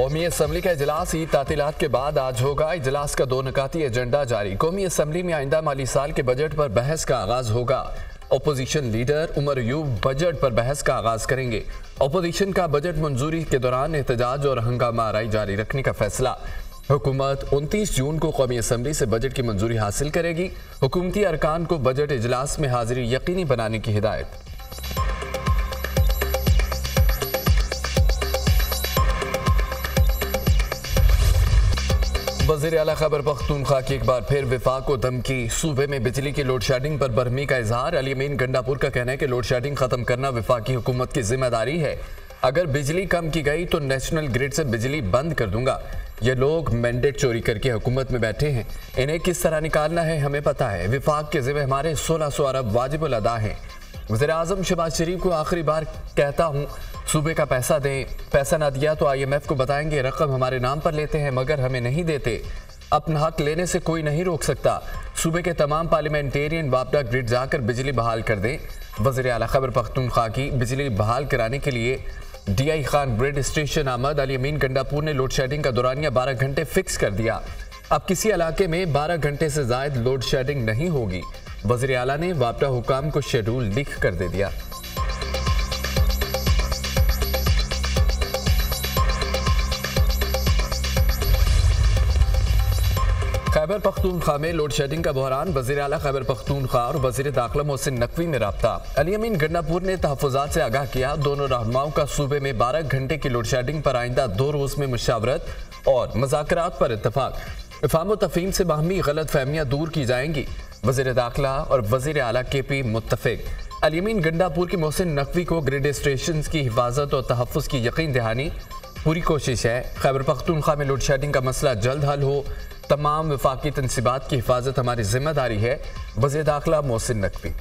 कौमी असम्बली का इजलास ईद तातीलात के बाद आज होगा। इजलास का 2 नकाती एजेंडा जारी। कौमी असम्बली में आइंदा माली साल के बजट पर बहस का आगाज होगा। Opposition leader Umar Ayub budget पर बहस का आगाज करेंगे। अपोजिशन का बजट मंजूरी के दौरान एहतजाज और हंगामा आराई जारी रखने का फैसला। हुकूमत 29 जून को कौमी असम्बली से बजट की मंजूरी हासिल करेगी। हुकूमती अरकान को बजट इजलास में हाजिरी यकीनी बनाने की हिदायत। वज़ीर आला खैबर पख्तूनख्वा की एक बार फिर विफाक को धमकी। सूबे में बिजली की लोड शेडिंग पर बरहमी का इजहार। अली अमीन गंडापुर का कहना है कि लोड शेडिंग खत्म करना विफाकी हुकूमत की जिम्मेदारी है। अगर बिजली कम की गई तो नेशनल ग्रिड से बिजली बंद कर दूंगा। ये लोग मैंडेट चोरी करके हुकूमत में बैठे हैं, इन्हें किस तरह निकालना है हमें पता है। विफाक के जिम्मे हमारे 1600 अरब वाजिबुल अदा हैं। वज़ीर आज़म शहबाज़ शरीफ को आखिरी बार कहता हूँ सूबे का पैसा दें। पैसा ना दिया तो IMF को बताएंगे। रकम हमारे नाम पर लेते हैं मगर हमें नहीं देते। अपना हक लेने से कोई नहीं रोक सकता। सूबे के तमाम पार्लियामेंटेरियन वापडा ग्रिड जाकर बिजली बहाल कर दें। वज़ीर आला खैबर पख्तूनख्वा की बिजली बहाल कराने के लिए DI खान ग्रिड स्टेशन आमद। अली अमीन गंडापुर ने लोड शेडिंग का दौरानिया 12 घंटे फिक्स कर दिया। अब किसी इलाके में 12 घंटे से ज़ायद लोड शेडिंग नहीं होगी। वज़ीर आला ने वापडा हुकाम को शेड्यूल लिख कर दे दिया। खैबर पख्तूनख्वा में लोड शेडिंग का बहरान। वज़ीर आला खैबर पख्तूनख्वा और वज़ीर दाखिला मोहसिन नकवी में राब्ता। अली अमीन गंडापुर ने तहफ़्फ़ुज़ात से आगाह किया। दोनों रहनुमाओं का सूबे में 12 घंटे की लोड शेडिंग पर आइंदा 2 रोज़ में मुशावरत और मज़ाकरात पर इत्तफ़ाक़। इफ़ाम तफ़हीम से बाहमी गलत फहमियाँ दूर की जाएंगी। वज़ीर दाखिला और वज़ीर आला KP मुत्तफ़िक़। अली अमीन गंडापुर की मोहसिन नकवी को ग्रिड स्टेशन की हिफाजत और तहफ़्फ़ुज़ की यकीन दहानी। पूरी कोशिश है खैबर पख्तूनख्वा में लोड शेडिंग का मसला जल्द हल हो। तमाम वफाकी तनसीबात की हिफाजत हमारी जिम्मेदारी है। वज़ीर दाखिला मोहसिन नकवी।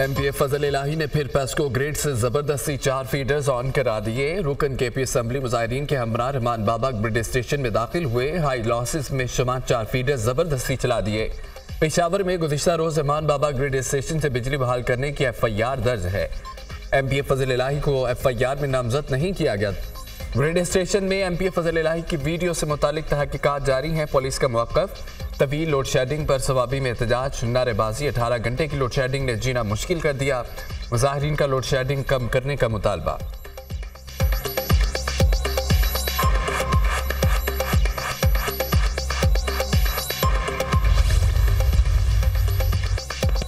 MPA फजल इलाही ने फिर पेस्को ग्रिड से ज़बरदस्ती 4 फीडर्स ऑन करा दिए। रुकन KP असम्बली मुजाहिरीन के हमरा रहमान बाबा ग्रिड स्टेशन में दाखिल हुए। हाई लॉसेस में शुमार 4 फीडर्स ज़बरदस्ती चला दिए। पेशावर में गुज़िश्ता रोज़ रहमान बाबा ग्रिड स्टेशन से बिजली बहाल करने की FIR दर्ज है। MPA फजल इलाही को FIR में नामजद नहीं किया गया। ग्रिड स्टेशन में MPA फजल इलाही की वीडियो से मुतालिक तहकीकात जारी हैं। पुलिस का मौक़िफ़। तवील लोड शेडिंग पर सवाबी में एहतजाज, नारेबाजी। 18 घंटे की लोड शेडिंग ने जीना मुश्किल कर दिया। मुजाहिरीन का लोड शेडिंग कम करने का मुतालबा।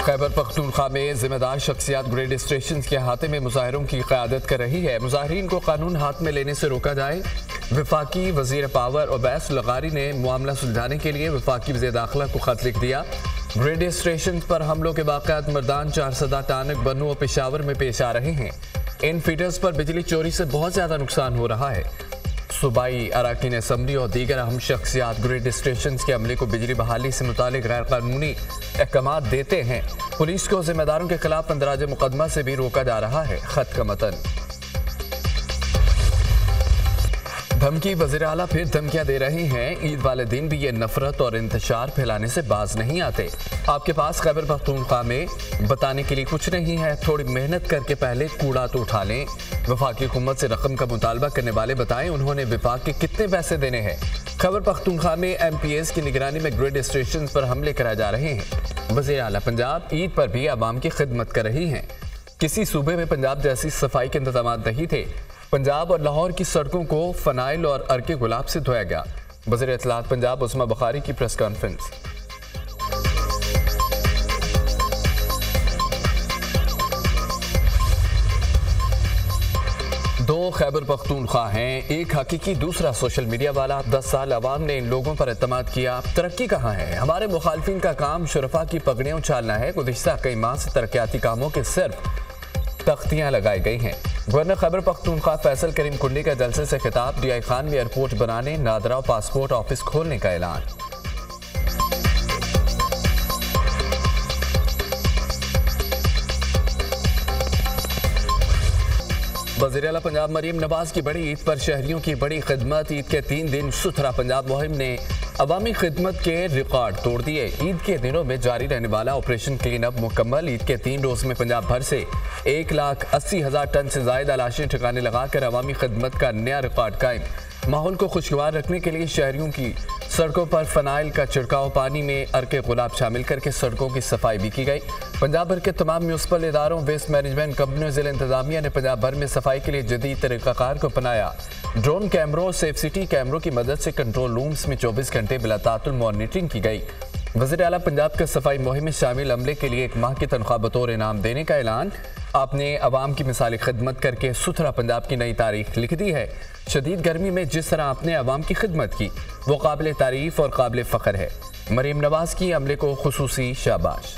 खैबर पख्तूनख्वा में जिम्मेदार शख्सियात ग्रिड स्टेशन के हाथे में मुजाहिरों की क़यादत कर रही है। मुजाहिरीन को कानून हाथ में लेने से रोका जाए। वफाकी वज़ीर पावर अबैस लगारी ने मामला सुलझाने के लिए वफाकी वज़ीर दाखिला को ख़त लिख दिया। ग्रिड स्टेशन पर हमलों के वाक़ात मर्दान, 400 टानक, बनू और पेशावर में पेश आ रहे हैं। इन फीडर्स पर बिजली चोरी से बहुत ज़्यादा नुकसान हो रहा है। सूबाई अरकान असम्बली और दीगर अहम शख्सियात ग्रिड स्टेशन के अमले को बिजली बहाली से मुतालिक गैर कानूनी अहकाम देते हैं। पुलिस को जिम्मेदारों के खिलाफ अंदराज मुकदमा से भी रोका जा रहा है। खत का मतन। धमकी। वज़ीर आला फिर धमकियाँ दे रहे हैं। ईद वाले दिन भी ये नफरत और इंतशार फैलाने से बाज नहीं आते। आपके पास खैबर पख्तूनख्वा में बताने के लिए कुछ नहीं है। थोड़ी मेहनत करके पहले कूड़ा तो उठा लें। वफाकी हुकूमत से रकम का मुतालबा करने वाले बताएं उन्होंने विफाक के कितने पैसे देने हैं। खैबर पख्तूनख्वा में MPAs की निगरानी में ग्रिड स्टेशन पर हमले कराए जा रहे हैं। वज़ीर आला पंजाब ईद पर भी आवाम की खिदमत कर रही हैं। किसी सूबे में पंजाब जैसी सफाई के इंतजाम नहीं थे। पंजाब और लाहौर की सड़कों को फनाइल और अर्के गुलाब से धोया गया। वज़ीर इत्तलाआत पंजाब उस्मान बखारी की प्रेस कॉन्फ्रेंस। दो खैबर पख्तूनख्वा हैं, एक हकीकी दूसरा सोशल मीडिया वाला। 10 साल अवाम ने इन लोगों पर एतमाद किया। तरक्की कहाँ है? हमारे मुखालफिन का काम शुरफा की पगड़ियाँ उछालना है। गुज़िश्ता कई माह से तरक्याती कामों के सिर्फ तख्तियाँ लगाई गई हैं। गवर्नर खैबर पख्तूनख्वा फैसल करीम कुंडी का जलसे से खिताब। DI खान में एयरपोर्ट बनाने, नादरा पासपोर्ट ऑफिस खोलने का ऐलान। वज़ीर आला पंजाब मरियम नवाज़ की बड़ी ईद पर शहरियों की बड़ी खिदमत। ईद के 3 दिन सुथरा पंजाब मुहिम ने अवामी खिदमत के रिकॉर्ड तोड़ दिए। ईद के दिनों में जारी रहने वाला ऑपरेशन क्लीन अप मुकम्मल। ईद के 3 रोज़ में पंजाब भर से 1,80,000 टन से ज्यादा लाशें ठिकाने लगाकर अवामी खिदमत का नया रिकॉर्ड कायम। माहौल को खुशगवार रखने के लिए शहरियों की सड़कों पर फनाइल का छिड़काव, पानी में अर्के गुलाब शामिल करके सड़कों की सफाई भी की गई। पंजाब भर के तमाम म्यूनसिपल इदारों, वेस्ट मैनेजमेंट कंपनियों, जिला इंतजामिया ने पंजाब भर में सफाई के लिए जदीद तरीक़ाकार को अपनाया। ड्रोन कैमरों और सेफ सिटी कैमरों की मदद से कंट्रोल रूम्स में 24 घंटे बिला तातुल मॉनिटरिंग की गई। वज़ीर आला पंजाब का सफाई मुहिम में शामिल अमले के लिए 1 माह की तनख्वाह बतौर इनाम देने का ऐलान। आपने आवाम की मिसाली खिदमत करके सुथरा पंजाब की नई तारीख लिख दी है। शदीद गर्मी में जिस तरह आपने आवाम की खिदमत की वो काबिल तारीफ और काबिल फ़ख्र है। मरियम नवाज़ की अमले को खुसूसी शाबाश।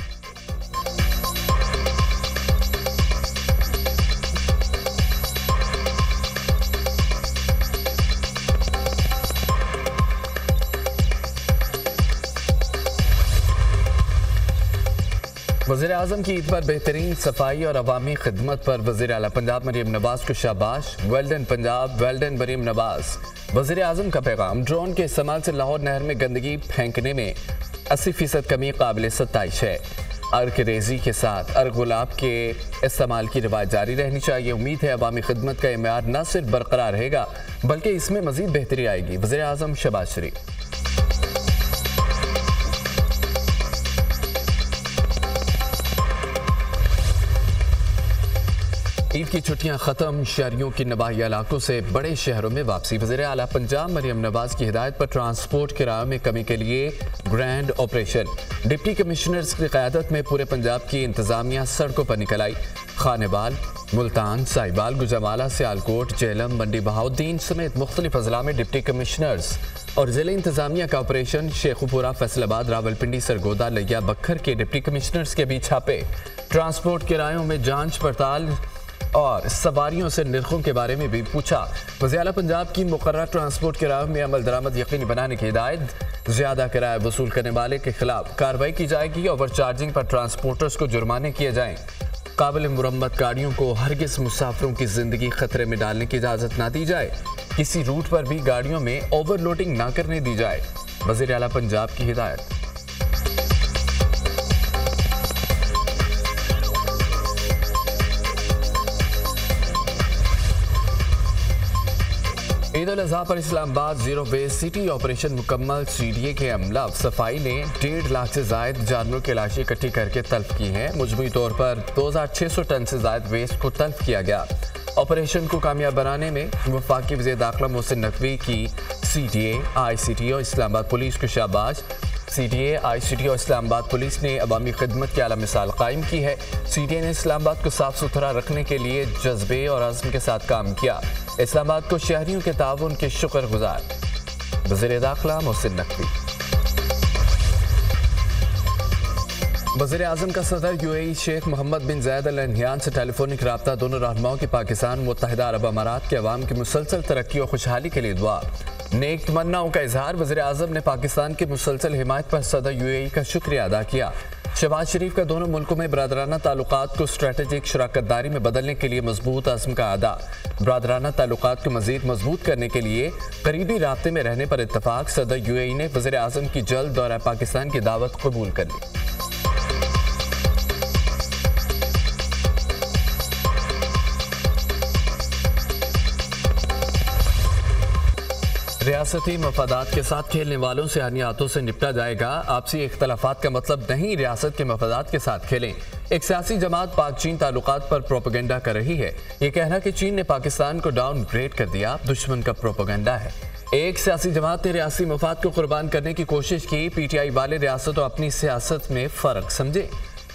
वज़ीर आज़म की ईद पर बेहतरीन सफाई और अवामी खिदमत पर वज़ीर आला पंजाब मरियम नवाज़ को शाबाश। Well done Punjab, well done Maryam Nawaz. वज़ीर आज़म का पैगाम। ड्रोन के इस्तेमाल से लाहौर नहर में गंदगी फेंकने में 80% कमी काबिले 27 है। अर्क रेजी के साथ अर्क गुलाब के इस्तेमाल की रिवायत जारी रहनी चाहिए। उम्मीद है अवामी खिदमत का मेयार न सिर्फ बरकरार रहेगा बल्कि इसमें मज़ीद बेहतरी आएगी। वज़ीर आज़म शहबाज़ शरीफ। ईद की छुट्टियां ख़त्म, शहरियों की नवाही इलाकों से बड़े शहरों में वापसी। वज़ीर आला पंजाब मरियम नवाज़ की हिदायत पर ट्रांसपोर्ट किराए में कमी के लिए ग्रैंड ऑपरेशन। डिप्टी कमिश्नर्स की क़यादत में पूरे पंजाब की इंतज़ामिया सड़कों पर निकल आई। खानेवाल, मुल्तान, साहिबाल, गुजरांवाला, सियालकोट, जेहलम, मंडी बहाउद्दीन समेत मुख्तलिफ अजला में डिप्टी कमिश्नर्स और ज़िले इंतजामिया का ऑपरेशन। शेखुपुरा, फैसलाबाद, रावलपिंडी, सरगोदा, लिया, बखर के डिप्टी कमिश्नर्स के बीच छापे। ट्रांसपोर्ट किरायों में जाँच पड़ताल और सवारियों से निर्खों के बारे में भी पूछा। वज़ीर आला पंजाब की मुकर्रर ट्रांसपोर्ट किराए में अमल दरामद यकीनी बनाने की हिदायत। ज़्यादा किराया वसूल करने वाले के खिलाफ कार्रवाई की जाएगी। ओवर चार्जिंग पर ट्रांसपोर्टर्स को जुर्माने किए जाएँ। काबिल मुरम्मत गाड़ियों को हरगिज मुसाफिरों की ज़िंदगी ख़तरे में डालने की इजाज़त ना दी जाए। किसी रूट पर भी गाड़ियों में ओवरलोडिंग ना करने दी जाए। वज़ीर आला पंजाब की हिदायत। ईद उल अज़हा पर Islamabad zero waste city operation मुकम्मल। सीडीए के अमला सफाई ने 1.5 लाख से जायद जानवरों के लाशें इकट्ठी करके तल्फ की हैं। मुजमुई तौर पर 2600 टन से जायद वेस्ट को तल्फ किया गया। ऑपरेशन को कामयाब बनाने में वफाकी वज़ीर दाखिला मोहसिन नकवी की सीडीए, आईसीटी और इस्लामाबाद पुलिस को शाबाश। सीडीए, आईसीटी और इस्लामाबाद पुलिस ने अवामी खिदमत की आला मिसाल कायम की है। सीडीए ने इस्लामाबाद को साफ सुथरा रखने के लिए जज्बे और आज़म के साथ काम किया। इस्लामाबाद को शहरियों के ताउन के शुक्रगुजार। वज़ीर दाखिला मोहसिन नकवी। वज़ीर आज़म का सदर UAE Sheikh Mohammed bin Zayed Al Nahyan से टेलीफोनिक रब्ता। दोनों रहनुमाओं की पाकिस्तान, मुत्तहिदा अरब अमारात के अवाम की मुसलसल तरक्की और खुशहाली के लिए दुआ। नेक तमन्नाओं का इजहार। वज़ीर आज़म ने पाकिस्तान की मुसलसल हिमायत पर सदर यूएई का शुक्रिया अदा किया। शहबाज़ शरीफ का दोनों मुल्कों में बरादराना ताल्लुकात को स्ट्रेटेजिक शराकतदारी में बदलने के लिए मजबूत आज़म का अदा। बरादराना ताल्लुकात को मज़ीद मजबूत करने के लिए करीबी राब्ते में रहने पर इतफाक़। सदर यूएई ने वज़ीर आज़म की जल्द दौरा पाकिस्तान की दावत कबूल कर ली। रियासती मफादात के साथ खेलने वालों से हानियातों से निपटा जाएगा। आपसी इख्तलाफात का मतलब नहीं रियासत के मफादात के साथ खेलें। एक सियासी जमात पाक चीन ताल्लुकात पर प्रोपेगेंडा कर रही है। ये कहना कि चीन ने पाकिस्तान को डाउनग्रेड कर दिया दुश्मन का प्रोपेगेंडा है। एक सियासी जमात ने रियासी मफाद को कुर्बान करने की कोशिश की। पीटीआई वाले रियासत और अपनी सियासत में फ़र्क समझें।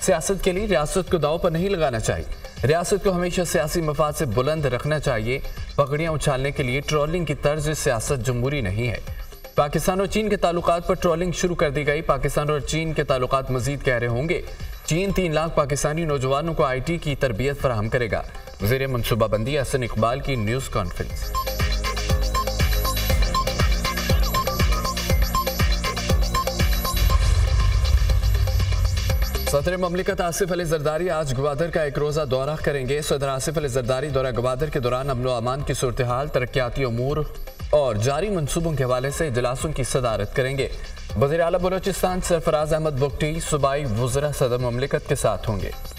सियासत के लिए रियासत को दाव पर नहीं लगाना चाहिए। रियासत को हमेशा सियासी मफाद से बुलंद रखना चाहिए। पगड़ियाँ उछालने के लिए ट्रोलिंग की तर्ज सियासत जमहूरी नहीं है। पाकिस्तान और चीन के ताल्लुकात पर ट्रोलिंग शुरू कर दी गई। पाकिस्तान और चीन के ताल्लुकात मज़ीद गहरे होंगे। चीन 3 लाख पाकिस्तानी नौजवानों को IT की तरबियत फराहम करेगा। वज़ीर मनसूबाबंदी हसन इकबाल की न्यूज़ कॉन्फ्रेंस। सदर ममलिकत आसिफ अली जरदारी आज ग्वादर का 1 रोज़ा दौरा करेंगे। सदर आसिफ अली जरदारी दौरा ग्वादर के दौरान अमन व अमान की सूरत हाल, तरक्याती अमूर और जारी मनसूबों के हवाले से इजलासों की सदारत करेंगे। वज़ीर आला बलोचिस्तान सरफराज अहमद बुगटी सूबाई वज़रा सदर ममलिकत के साथ होंगे।